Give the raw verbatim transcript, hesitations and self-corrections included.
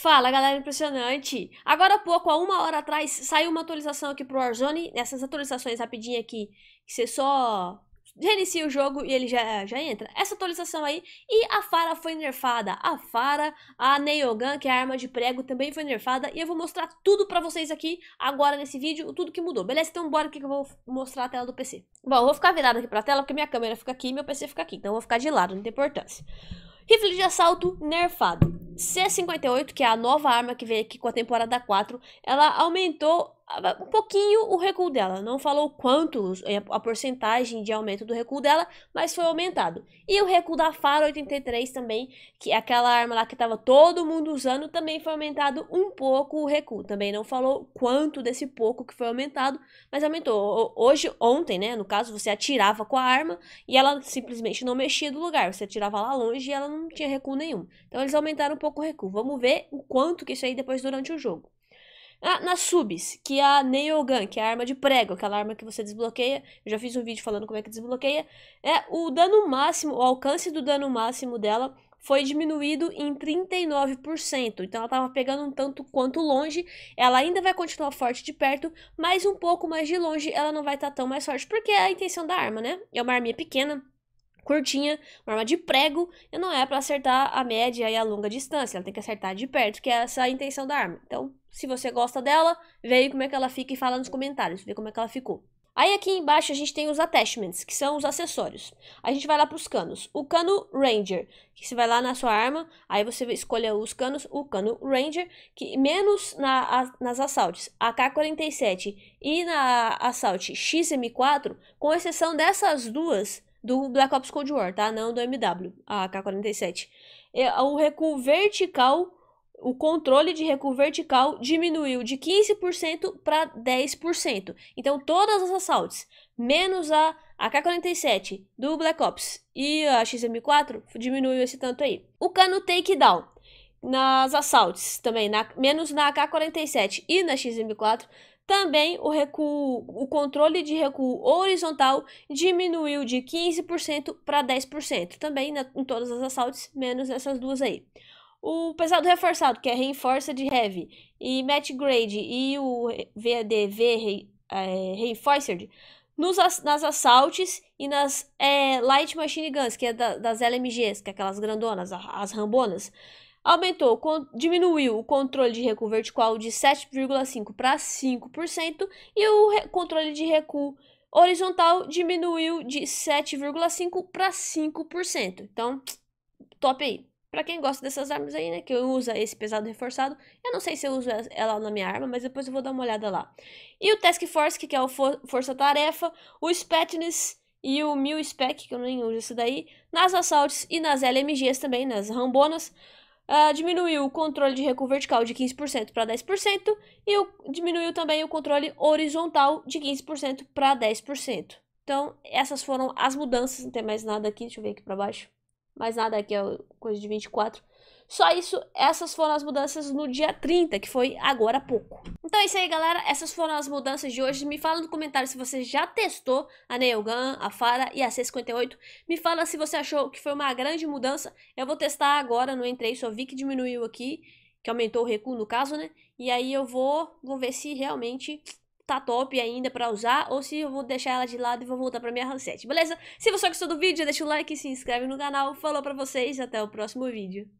Fala galera, impressionante! Agora há pouco, há uma hora atrás, saiu uma atualização aqui pro Warzone. Essas atualizações rapidinho aqui, que você só reinicia o jogo e ele já, já entra. Essa atualização aí, e a Fara foi nerfada. A Fara, a Nail Gun, que é a arma de prego, também foi nerfada. E eu vou mostrar tudo pra vocês aqui, agora nesse vídeo, tudo que mudou. Beleza? Então bora aqui que eu vou mostrar a tela do P C. Bom, eu vou ficar virado aqui pra tela, porque minha câmera fica aqui e meu P C fica aqui. Então eu vou ficar de lado, não tem importância. Rifle de assalto nerfado. C cinquenta e oito, que é a nova arma que veio aqui com a temporada quatro, ela aumentou um pouquinho o recuo dela. Não falou quanto a porcentagem de aumento do recuo dela, mas foi aumentado. E o recuo da Fara oitenta e três também, que é aquela arma lá que tava todo mundo usando, também foi aumentado um pouco o recuo. Também não falou quanto desse pouco que foi aumentado, mas aumentou. Hoje, ontem, né, no caso, você atirava com a arma e ela simplesmente não mexia do lugar. Você atirava lá longe e ela não tinha recuo nenhum. Então eles aumentaram um pouco o recuo. Vamos ver o quanto que isso aí depois durante o jogo. Ah, nas subs, que é a Nail Gun, que é a arma de prego, aquela arma que você desbloqueia. Eu já fiz um vídeo falando como é que desbloqueia. É, o dano máximo, o alcance do dano máximo dela foi diminuído em trinta e nove por cento. Então ela tava pegando um tanto quanto longe. Ela ainda vai continuar forte de perto, mas um pouco mais de longe ela não vai estar tá tão mais forte, porque é a intenção da arma, né? É uma arminha pequena, curtinha, uma arma de prego, e não é para acertar a média e a longa distância, ela tem que acertar de perto, que é essa a intenção da arma. Então, se você gosta dela, vê aí como é que ela fica e fala nos comentários, vê como é que ela ficou. Aí aqui embaixo a gente tem os attachments, que são os acessórios. A gente vai lá para os canos. O cano Ranger, que você vai lá na sua arma, aí você escolhe os canos, o cano Ranger, que menos na, a, nas assaltes A K quarenta e sete e na assalte X M quatro, com exceção dessas duas, do Black Ops Cold War, tá? Não do M W, a A K quarenta e sete. O recuo vertical, o controle de recuo vertical diminuiu de quinze por cento para dez por cento. Então, todas as assaltes, menos a A K quarenta e sete do Black Ops e a X M quatro, diminuiu esse tanto aí. O cano takedown, nas assaltes também, na, menos na A K quarenta e sete e na X M quatro, também o recuo, o controle de recuo horizontal diminuiu de quinze por cento para dez por cento, também na, em todas as assaltes, menos essas duas aí. O pesado reforçado, que é Reinforced de Heavy e Match Grade e o V A D V é, Reinforced, nos, nas assaltes e nas é, Light Machine Guns, que é da, das L M Gs, que é aquelas grandonas, as rambonas, aumentou, com, diminuiu o controle de recuo vertical de sete vírgula cinco por cento para cinco por cento e o re, controle de recuo horizontal diminuiu de sete vírgula cinco por cento para cinco por cento. Então, top aí. Para quem gosta dessas armas aí, né, que eu uso esse pesado reforçado, eu não sei se eu uso ela na minha arma, mas depois eu vou dar uma olhada lá. E o Task Force, que é o for, força-tarefa, o Spetsnaz e o Mil-Spec, que eu nem uso isso daí, nas assaltes e nas L M Gs também, nas rambonas. Uh, diminuiu o controle de recuo vertical de quinze por cento para dez por cento e o, diminuiu também o controle horizontal de quinze por cento para dez por cento. Então, essas foram as mudanças, não tem mais nada aqui, deixa eu ver aqui para baixo. Mais nada aqui, é coisa de vinte e quatro. Só isso, essas foram as mudanças no dia trinta, que foi agora há pouco. Então é isso aí, galera. Essas foram as mudanças de hoje. Me fala no comentário se você já testou a Nail Gun, a Fara e a C cinquenta e oito. Me fala se você achou que foi uma grande mudança. Eu vou testar agora, não entrei, só vi que diminuiu aqui, que aumentou o recuo no caso, né? E aí eu vou, vou ver se realmente tá top ainda pra usar, ou se eu vou deixar ela de lado e vou voltar pra minha handset, beleza? Se você gostou do vídeo, deixa o like, se inscreve no canal. Falou pra vocês, até o próximo vídeo.